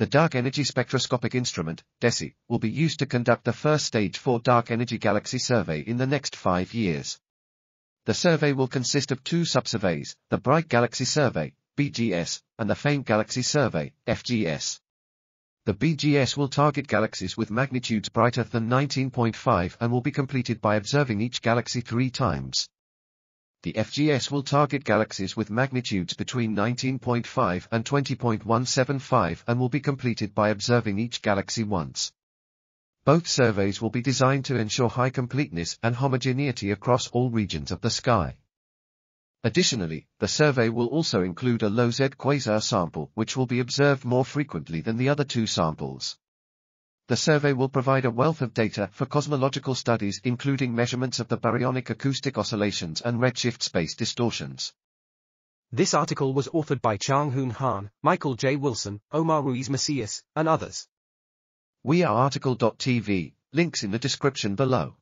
The Dark Energy Spectroscopic Instrument, DESI, will be used to conduct the first Stage 4 Dark Energy Galaxy Survey in the next 5 years. The survey will consist of two subsurveys, the Bright Galaxy Survey, BGS, and the Faint Galaxy Survey, FGS. The BGS will target galaxies with magnitudes brighter than 19.5 and will be completed by observing each galaxy 3 times. The FGS will target galaxies with magnitudes between 19.5 and 20.175 and will be completed by observing each galaxy once. Both surveys will be designed to ensure high completeness and homogeneity across all regions of the sky. Additionally, the survey will also include a low Z quasar sample which will be observed more frequently than the other two samples. The survey will provide a wealth of data for cosmological studies including measurements of the baryonic acoustic oscillations and redshift space distortions. This article was authored by ChangHoon Hahn, Michael J. Wilson, Omar Ruiz Macias, and others. We are article.tv, links in the description below.